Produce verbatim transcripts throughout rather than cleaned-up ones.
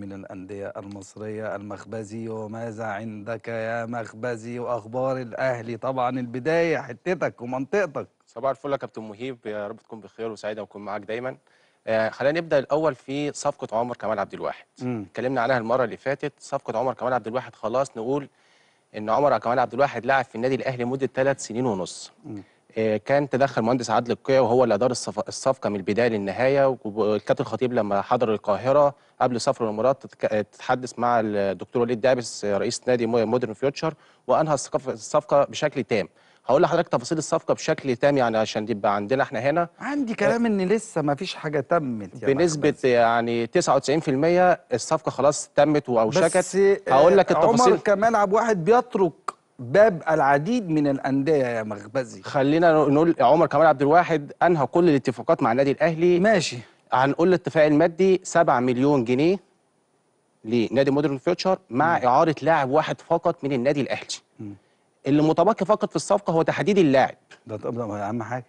من الأندية المصرية. المخبزي، وماذا عندك يا مخبزي؟ وأخبار الأهلي طبعا، البداية حتتك ومنطقتك. صباح الفل يا كابتن مهيب، يا رب تكون بخير وسعيدة وأكون معاك دايما. آه خلينا نبدأ الأول في صفقة عمر كمال عبد الواحد. اتكلمنا عليها المرة اللي فاتت، صفقة عمر كمال عبد الواحد خلاص نقول إن عمر كمال عبد الواحد لعب في النادي الأهلي مدة ثلاث سنين ونص. م. كان تدخل مهندس عادل القيا وهو اللي ادار الصفقه من البدايه للنهايه، والكابتن الخطيب لما حضر القاهره قبل سفره الامارات تتحدث مع الدكتور وليد دابس رئيس نادي مودرن فيوتشر وانهى الصفقه بشكل تام. هقول لحضرتك تفاصيل الصفقه بشكل تام يعني عشان تبقى عندنا احنا هنا. عندي كلام ان لسه ما فيش حاجه تمت يعني بنسبه يعني تسعة وتسعين في المية الصفقه خلاص تمت واوشكت. هقول لك التفاصيل. عمر كمال عبد الواحد بيترك باب العديد من الأندية يا مخبزي. خلينا نقول عمر كمال عبد الواحد أنهى كل الاتفاقات مع النادي الأهلي. ماشي. هنقول الاتفاق المادي سبعة مليون جنيه لنادي مودرن فيوتشر مع م. إعارة لاعب واحد فقط من النادي الأهلي. م. اللي متبقي فقط في الصفقة هو تحديد اللاعب. ده طب أهم حاجة.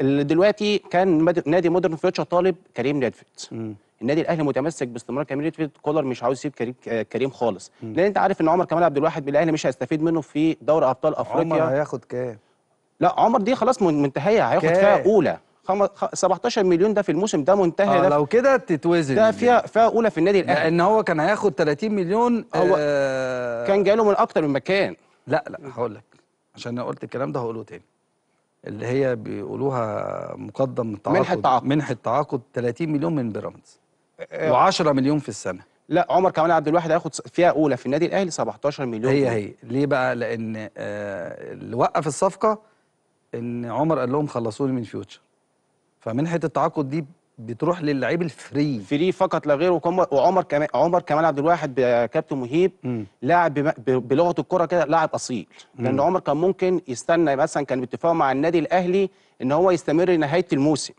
اللي دلوقتي كان نادي مودرن فيوتشر طالب كريم نيدفيد. النادي الاهلي متمسك باستمرار كريم ريدفيت، كولر مش عاوز يسيب كريم كريم خالص، م. لان انت عارف ان عمر كمال عبد الواحد بالاهلي مش هيستفيد منه في دوري ابطال افريقيا. عمر هياخد كام؟ لا عمر دي خلاص منتهيه، هياخد فيها اولى. سبعتاشر مليون ده في الموسم ده منتهي. آه لو كده تتوزن ده فيها فيها اولى في النادي الاهلي، لان هو كان هياخد ثلاثين مليون. هو آه كان جاي له من اكتر من مكان. لا لا هقول لك، عشان انا قلت الكلام ده هقوله تاني، اللي هي بيقولوها مقدم من التعاقد، منح التعاقد منح التعاقد ثلاثين مليون من بيراميدز وعشرة مليون في السنه. لا عمر كمال عبد الواحد هياخد فيها اولى في النادي الاهلي سبعتاشر مليون. هي هي ليه بقى؟ لان آه اللي وقف الصفقه ان عمر قال لهم خلصوني من فيوتشر، فمنحه التعاقد دي بتروح للاعيب الفري فري فقط لا غير. وعمر كمال عمر كمال عبد الواحد كابتن مهيب لاعب بلغه الكره كده لاعب اصيل، لان عمر كان ممكن يستنى مثلا، كان باتفاق مع النادي الاهلي ان هو يستمر لنهايه الموسم.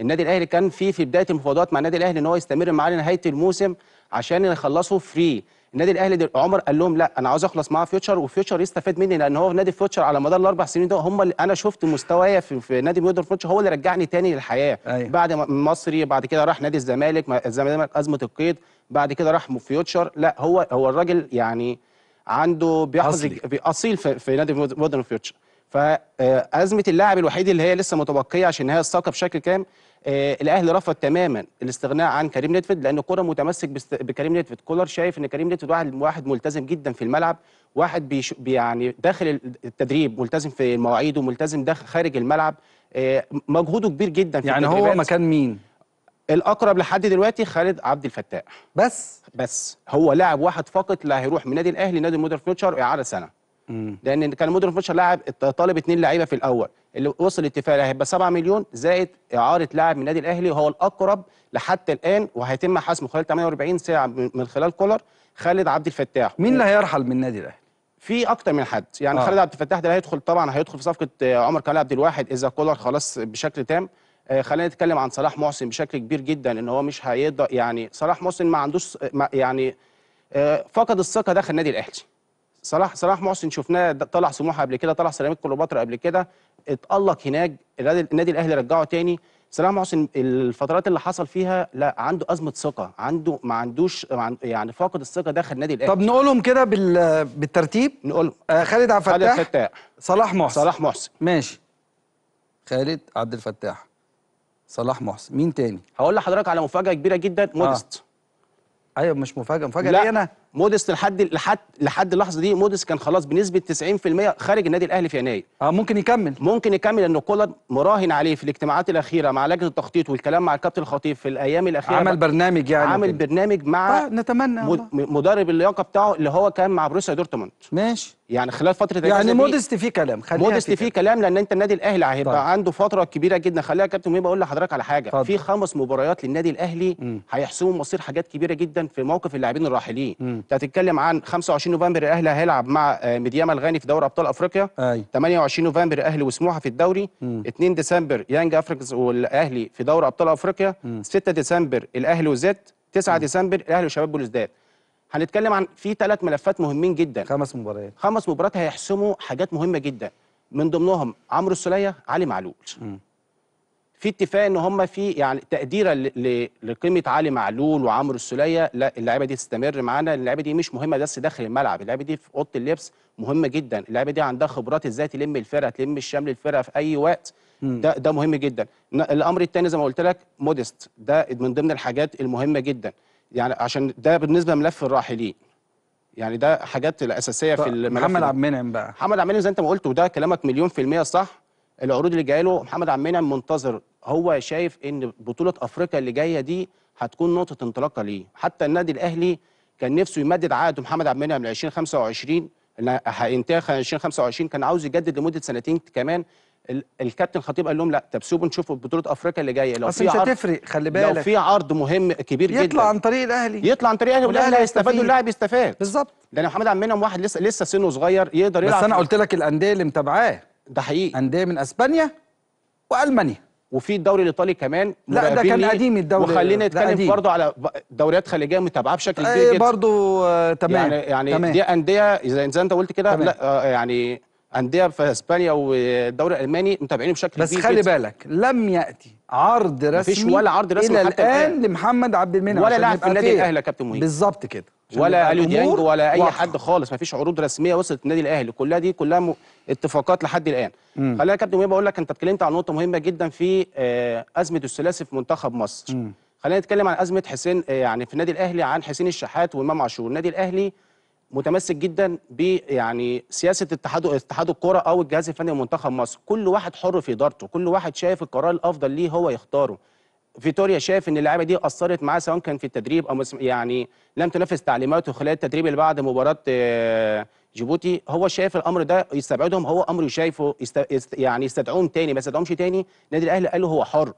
النادي الاهلي كان في في بدايه المفاوضات مع النادي الاهلي ان هو يستمر معاه لنهايه الموسم عشان يخلصوا فري. النادي الاهلي عمر قال لهم لا انا عاوز اخلص مع فيوتشر وفيوتشر يستفاد مني، لان هو في نادي فيوتشر على مدار الاربع سنين ده هم اللي انا شفت مستوايا في, في نادي مودرن فيوتشر، هو اللي رجعني تاني للحياه. أيوة. بعد مصري، بعد كده راح نادي الزمالك، الزمالك ازمه القيد، بعد كده راح فيوتشر. لا هو هو الراجل يعني عنده بيحظى اصيل في, في نادي مودرن فيوتشر. فازمه اللاعب الوحيد اللي هي لسه متبقيه عشان هي الصفقه بشكل كام. آه الاهلي رفض تماما الاستغناء عن كريم نيدفيد، لان كولر متمسك بكريم نيدفيد. كولر شايف ان كريم نيدفيد واحد واحد ملتزم جدا في الملعب، واحد بيش يعني داخل التدريب ملتزم في المواعيد وملتزم داخل خارج الملعب. آه مجهوده كبير جدا في يعني التدريبات. هو مكان مين الاقرب لحد دلوقتي؟ خالد عبد الفتاح. بس بس هو لاعب واحد فقط لا هيروح من نادي الاهلي نادي مودرن فيوتشر اعاره سنه. لان كان مودرن فيوتشر لاعب طالب اثنين لعيبه في الاول، اللي وصل الاتفاق هيبقى سبعة مليون زائد اعاره لاعب من النادي الاهلي، وهو الاقرب لحتى الان وهيتم حسمه خلال ثمانية وأربعين ساعة من خلال كولر. خالد عبد الفتاح مين اللي هيرحل من النادي الاهلي؟ في اكتر من حد يعني. آه. خالد عبد الفتاح ده هيدخل طبعا، هيدخل في صفقه عمر كمال عبد الواحد اذا كولر خلاص بشكل تام. خلينا نتكلم عن صلاح محسن بشكل كبير جدا، ان هو مش هيقدر يعني صلاح محسن ما عندوش يعني فقد الثقه داخل النادي الاهلي. صلاح صلاح محسن شفناه طلع سموحه قبل كده، طلع سلامة كليوباترا قبل كده، اتألق هناك، النادي الاهلي رجعه تاني. صلاح محسن الفترات اللي حصل فيها لا عنده ازمه ثقه، عنده ما عندوش يعني فاقد الثقه داخل النادي الاهلي. طب نقولهم كده بالترتيب. نقول آه خالد عبد الفتاح، خالد فتاح، صلاح محسن. صلاح محسن ماشي. خالد عبد الفتاح، صلاح محسن، مين تاني؟ هقول لحضرتك على مفاجاه كبيره جدا. مودست. آه. ايوه مش مفاجاه، مفاجاه ليه؟ انا مودست لحد لحد لحد اللحظه دي مودست كان خلاص بنسبه تسعين في المية خارج النادي الاهلي في يناير. اه ممكن يكمل ممكن يكمل لان كولر مراهن عليه في الاجتماعات الاخيره مع لجنه التخطيط والكلام مع الكابتن الخطيب في الايام الاخيره. عمل برنامج يعني عمل وكده. برنامج مع نتمنى مد... مدرب اللياقه بتاعه اللي هو كان مع بروسيا دورتموند. ماشي يعني خلال فتره يعني مودست فيه كلام. خليها مودست فيه كلام لان انت النادي الاهلي هيبقى عنده فتره كبيره جدا. خليها كابتن مهيب اقول لحضرتك على حاجه. طب. في خمس مباريات للنادي الاهلي هيحسموا مصير حاجات كبيره جدا في موقف اللاعبين الراحلين. انت هتتكلم عن خمسة وعشرين نوفمبر الاهلي هيلعب مع ميدياما الغاني في دوري ابطال افريقيا. أي. ثمانية وعشرين نوفمبر الاهلي وسموحه في الدوري. م. اتنين ديسمبر يانج افريكس والاهلي في دوري ابطال افريقيا. م. ستة ديسمبر الاهلي وزيت. تسعة ديسمبر الاهلي وشباب بلوزداد. هنتكلم عن في ثلاث ملفات مهمين جدا. خمس مباريات خمس مباريات هيحسموا حاجات مهمه جدا، من ضمنهم عمرو السوليه، علي معلول. م. في اتفاق ان هم في يعني تقديرا لقيمه علي معلول وعمرو السوليه، لا اللعيبه دي تستمر معانا، اللعيبه دي مش مهمه بس داخل الملعب، اللعيبه دي في اوضه اللبس مهمه جدا، اللعيبه دي عندها خبرات ازاي تلم الفرقه، تلم الشمل الفرقه في اي وقت، ده ده مهم جدا. الامر الثاني زي ما قلت لك مودست، ده من ضمن الحاجات المهمه جدا يعني، عشان ده بالنسبه لملف الراحلين يعني، ده حاجات الاساسيه في الملف. محمد عبد المنعم بقى، محمد عبد المنعم زي انت ما قلت وده كلامك مليون في الميه صح، العروض اللي جايه له محمد عبد المنعم منتظر، هو شايف ان بطوله افريقيا اللي جايه دي هتكون نقطه انطلاقه ليه، حتى النادي الاهلي كان نفسه يمدد عقد محمد عبد المنعم ل ألفين وخمسة وعشرين اللي هينتهي ألفين وخمسة وعشرين، كان عاوز يجدد لمده سنتين كمان. الكابتن خطيب قال لهم لا، طب سيبوا نشوف بطوله افريقيا اللي جايه، لو في عرض هتفرق، خلي بالك لو في عرض مهم كبير جدا يطلع عن طريق الاهلي، يطلع عن طريق الاهلي والاهلي هيستفاد واللاعب يستفاد. بالظبط، لان محمد عبد المنعم واحد لسه لسه سنه صغير يقدر يلعب. بس انا قلت لك الانديه اللي متابعاه ده حقيقي انديه من اسبانيا والمانيا وفي الدوري الايطالي كمان. لا ده كان قديم الدوري. وخلينا نتكلم برضه على دوريات خليجيه متابعه بشكل كبير جدا برضه. تمام يعني يعني تمام. دي انديه زي انت قلت كده، لا يعني انديه في اسبانيا والدوري الالماني متابعينه بشكل كبير. بس خلي بالك لم ياتي عرض رسمي، مفيش ولا عرض رسمي الى الان لمحمد عبد المنعم ولا لاعب في النادي الاهلي يا كابتن مهيب. بالظبط كده، ولا اليو ديانج ولا اي حد خالص، مفيش عروض رسميه وصلت النادي الاهلي، كلها دي كلها م... اتفاقات لحد الان. مم. خلينا يا كابتن مهيب اقول لك، انت اتكلمت عن نقطه مهمه جدا في ازمه الثلاثي في منتخب مصر. مم. خلينا نتكلم عن ازمه حسين يعني في النادي الاهلي، عن حسين الشحات وامام عاشور. النادي الاهلي متمسك جدا ب يعني سياسه اتحاد اتحاد الكوره او الجهاز الفني لمنتخب مصر، كل واحد حر في ادارته، كل واحد شايف القرار الافضل ليه هو يختاره. فيتوريا شايف ان اللعيبه دي اثرت معاه سواء كان في التدريب او يعني لم تنفذ تعليماته خلال التدريب اللي بعد مباراه جيبوتي، هو شايف الامر ده يستبعدهم، هو امر شايفه يست يعني يستدعوهم تاني ما يستدعوهمش تاني، النادي الاهلي قال له هو حر.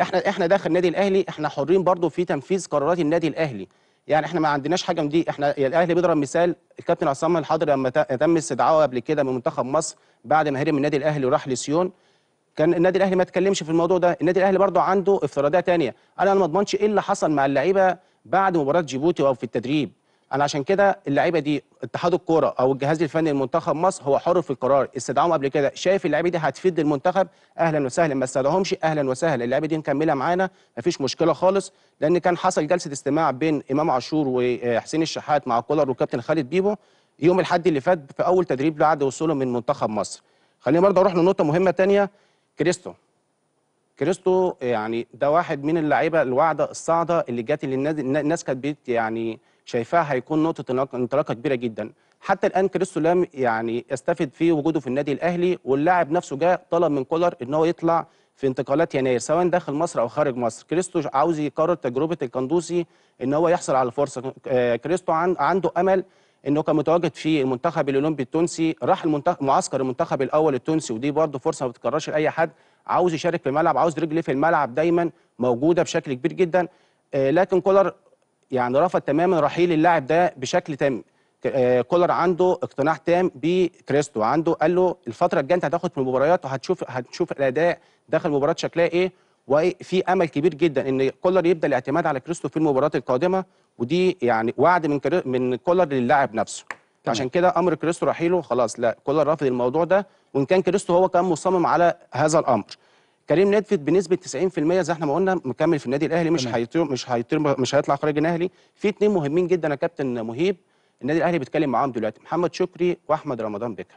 احنا احنا داخل النادي الاهلي احنا حرين برضه في تنفيذ قرارات النادي الاهلي، يعني احنا ما عندناش حاجه من دي. احنا الاهلي بيضرب مثال الكابتن عصام المحضر لما تم استدعائه قبل كده من منتخب مصر بعد ما هرب من النادي الاهلي وراح لسيون، كان النادي الاهلي ما اتكلمش في الموضوع ده. النادي الاهلي برضه عنده افتراضيه ثانيه، انا ما اضمنش ايه اللي حصل مع اللعيبه بعد مباراه جيبوتي او في التدريب، انا عشان كده اللعيبه دي اتحاد الكوره او الجهاز الفني لمنتخب مصر هو حر في القرار. استدعائهم قبل كده شايف اللعيبه دي هتفيد المنتخب، اهلا وسهلا، ما استدعاهمش اهلا وسهلا، اللعيبه دي مكمله معانا مفيش مشكله خالص. لان كان حصل جلسه استماع بين امام عاشور وحسين الشحات مع كولر وكابتن خالد بيبو يوم الاحد اللي فات في اول تدريب بعد وصوله من منتخب مصر. خلينا برضه اروح لنقطه مهمه ثانيه، كريستو. كريستو يعني ده واحد من اللعيبه الواعده الصاعده اللي جت للنادي، الناس كانت يعني شايفاها هيكون نقطه انطلاقه كبيره جدا. حتى الان كريستو لم يعني يستفد في وجوده في النادي الاهلي، واللاعب نفسه جاء طلب من كولر ان هو يطلع في انتقالات يناير سواء داخل مصر او خارج مصر. كريستو عاوز يكرر تجربه القندوسي ان هو يحصل على فرصه. كريستو عنده امل انه كان متواجد في المنتخب الاولمبي التونسي، راح المنتخب معسكر المنتخب الاول التونسي، ودي برده فرصه ما بتتكررش لاي حد، عاوز يشارك في الملعب، عاوز رجله في الملعب دايما موجوده بشكل كبير جدا. لكن كولر يعني رفض تماما رحيل اللاعب ده بشكل تام. كولر عنده اقتناع تام بكريستو، عنده قال له الفتره الجايه انت هتاخد في المباريات وهتشوف هتشوف الاداء داخل المباراه شكلها ايه، وفي امل كبير جدا ان كولر يبدا الاعتماد على كريستو في المباريات القادمه، ودي يعني وعد من من كولر للاعب نفسه. طبعا. عشان كده امر كريستو رحيله خلاص، لا كولر رافض الموضوع ده، وان كان كريستو هو كان مصمم على هذا الامر. كريم نيدفيد بنسبه تسعين في الميه زي احنا ما قلنا مكمل في النادي الاهلي، مش هيطير مش هيطير مش هيطلع خارج الاهلي. في اثنين مهمين جدا يا كابتن مهيب النادي الاهلي بيتكلم معاهم دلوقتي، محمد شكري واحمد رمضان بكر.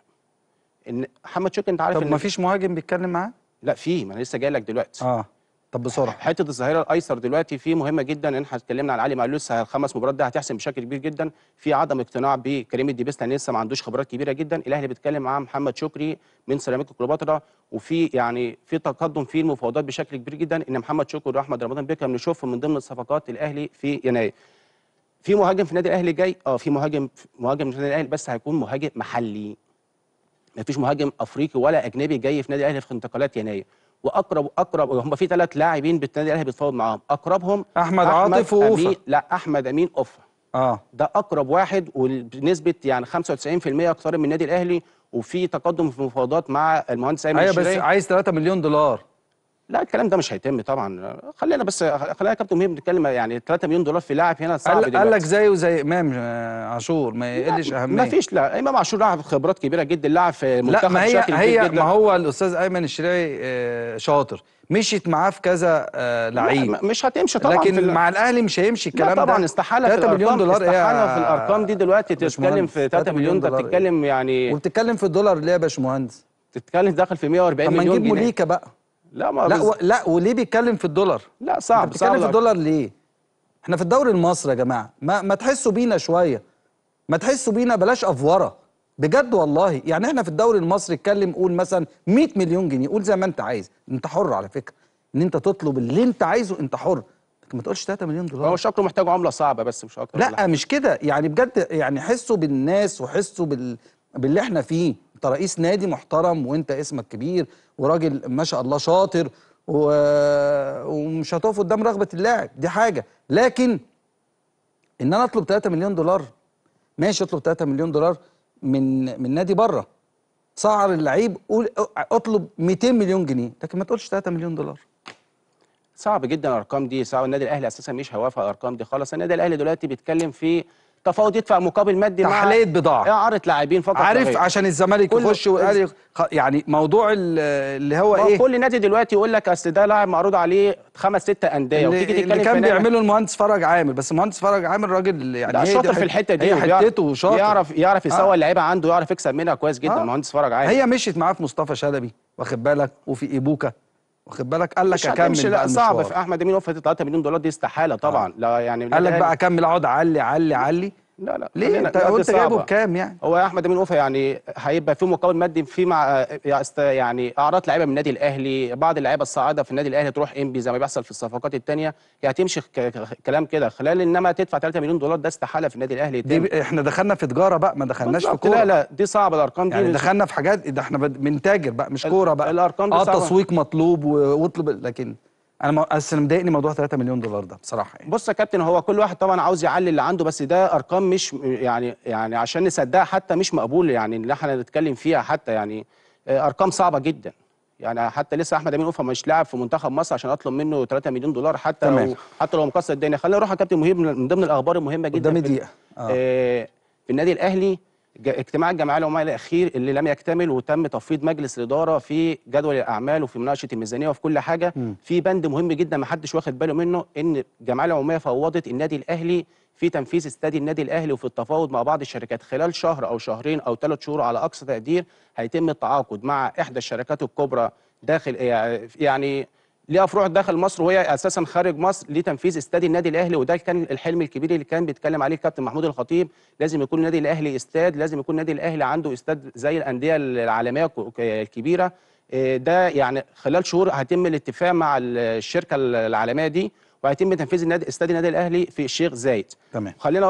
ان محمد شكري انت عارف طب ان مفيش مهاجم بيتكلم معاه؟ لا في، ما انا لسه جاي لك دلوقتي. اه طب بسرعه حته الظهيره الايسر دلوقتي في مهمه جدا، ان احنا اتكلمنا عن علي معلول الخمس مباريات ده هتحسن بشكل كبير جدا. في عدم اقتناع بكريم ديبس لان لسه ما عندوش خبرات كبيره جدا. الاهلي بيتكلم مع محمد شكري من سيراميك الكوبطره، وفي يعني في تقدم في المفاوضات بشكل كبير جدا، ان محمد شكري واحمد رمضان بيكرم نشوفهم من ضمن الصفقات الاهلي في يناير. في مهاجم في النادي الاهلي جاي، اه في مهاجم مهاجم في النادي الاهلي، بس هيكون مهاجم محلي، مفيش مهاجم افريقي ولا اجنبي جاي في النادي الاهلي في انتقالات يناير. واقرب اقرب هم في ثلاث لاعبين بالنادي الاهلي بيتفاوض معاهم، اقربهم احمد, أحمد عاطف وأوفى. لا احمد امين اوفى اه ده اقرب واحد وبنسبه يعني خمسة وتسعين في الميه اكتر من النادي الاهلي، وفي تقدم في مفاوضات مع المهندس ايمن الشري. ايوه بس عايز ثلاثة مليون دولار. لا الكلام ده مش هيتم طبعا. خلينا بس خلينا يا كابتن مهم بنتكلم يعني ثلاثة مليون دولار في لاعب هنا صعب دلوقتي. قال لك زيه زي امام عاشور ما يقلش اهميه. ما فيش، لا امام عاشور لاعب خبرات كبيره جدا، لاعب في منتخب شاطر جدا. لا ما هي هي ما هو الاستاذ ايمن الشريعي شاطر مشيت معاه في كذا لعيب، مش هتمشي طبعا، لكن مع الاهلي مش هيمشي الكلام ده طبعا. استحاله ثلاثة مليون دولار استحاله في الارقام دي دلوقتي تتكلم في ثلاثة مليون، ده بتتكلم يعني وبتتكلم في الدولار ليه يا باشمهندس؟ تتكلم داخل في مية واربعين مليون جنيه. طب ما نجيب مليكا بقى. لا ما لا و... لا وليه بيتكلم في الدولار؟ لا صعب صعب بيتكلم في الدولار ليه؟ احنا في الدوري المصري يا جماعه، ما ما تحسوا بينا شويه، ما تحسوا بينا، بلاش افوره بجد والله. يعني احنا في الدوري المصري اتكلم قول مثلا مية مليون جنيه، قول زي ما انت عايز، انت حر على فكره ان انت تطلب اللي انت عايزه، انت حر، لكن ما تقولش ثلاثة مليون دولار. هو شكله محتاج عمله صعبه بس مش اكتر. لا مش كده يعني بجد، يعني حسوا بالناس وحسوا بال... باللي احنا فيه. انت رئيس نادي محترم وانت اسمك كبير وراجل ما شاء الله شاطر و... ومش هتقف قدام رغبه اللاعب دي حاجه، لكن ان انا اطلب ثلاثة مليون دولار ماشي، اطلب ثلاثة مليون دولار من من نادي بره، سعر اللعيب قول اطلب ميتين مليون جنيه، لكن ما تقولش ثلاثة مليون دولار. صعب جدا الارقام دي، صعب. النادي الاهلي اساسا مش هيوافق على الارقام دي خالص. النادي الاهلي دلوقتي بيتكلم في تفاوض يدفع مقابل مادي مع تحليه بضاعه، اعاره لاعبين فقط، عارف، عشان الزمالك يخش والاهلي يعني موضوع اللي هو ايه. كل نادي دلوقتي يقول لك اصل ده لاعب معروض عليه خمس ست انديه، وتيجي تتكلم اللي كان بيعمله المهندس فرج عامر، بس المهندس فرج عامر راجل يعني شاطر في الحته دي، حتته شاطر، يعرف يعرف يسوق آه. اللعيبه عنده، يعرف يكسب منها كويس جدا. المهندس آه. فرج عامر هي مشيت معاه في مصطفى شلبي واخد بالك، وفي ايبوكا واخد بالك، قال لك اكمل بقى، صعب في احمد امين اوفى ثلاثة مليون دولار دي استحاله طبعا. لا يعني قال لك بقى اكمل، اقعد علي علي علي، لا لا ليه؟ انت قلت جايبه بكام يعني؟ هو احمد امين اوفى يعني هيبقى في مقابل مادي في مع يعني اعراض لعيبه من النادي الاهلي، بعض اللعيبه الصاعده في النادي الاهلي تروح انبي زي ما بيحصل في الصفقات الثانيه، يعني هتمشي كلام كده خلال، انما تدفع ثلاثة مليون دولار ده استحاله في النادي الاهلي. دي احنا دخلنا في تجاره بقى، ما دخلناش في كوره. لا لا دي صعبه الارقام دي يعني، دخلنا في حاجات ده احنا بنتاجر بقى مش كوره بقى. الارقام دي اه تسويق مطلوب واطلب، لكن انا بس مضايقني موضوع ثلاثة مليون دولار ده بصراحه يعني. بص يا كابتن، هو كل واحد طبعا عاوز يعلي اللي عنده، بس ده ارقام مش يعني يعني عشان نصدقها حتى مش مقبول يعني اللي احنا نتكلم فيها، حتى يعني ارقام صعبه جدا يعني. حتى لسه احمد امين اوفى مش لاعب في منتخب مصر عشان اطلب منه ثلاثة مليون دولار حتى لو حتى لو مكسر الدنيا. خلينا نروح يا كابتن مهيب من ضمن الاخبار المهمه جدا قدام دقيقه آه. آه في النادي الاهلي اجتماع الجمعيه العموميه الاخير اللي لم يكتمل، وتم تفويض مجلس الاداره في جدول الاعمال وفي مناقشه الميزانيه وفي كل حاجه. م. في بند مهم جدا ما حدش واخد باله منه، ان الجمعيه العموميه فوضت النادي الاهلي في تنفيذ استاد النادي الاهلي وفي التفاوض مع بعض الشركات خلال شهر او شهرين او ثلاث شهور على اقصى تقدير. هيتم التعاقد مع احدى الشركات الكبرى داخل يعني ليها فروع داخل مصر وهي اساسا خارج مصر لتنفيذ استاد النادي الاهلي، وده كان الحلم الكبير اللي كان بيتكلم عليه الكابتن محمود الخطيب. لازم يكون النادي الاهلي استاد، لازم يكون النادي الاهلي عنده استاد زي الانديه العالميه الكبيره. ده يعني خلال شهور هيتم الاتفاق مع الشركه العالميه دي، وهيتم تنفيذ النادي استاد النادي الاهلي في الشيخ زايد. تمام. خلينا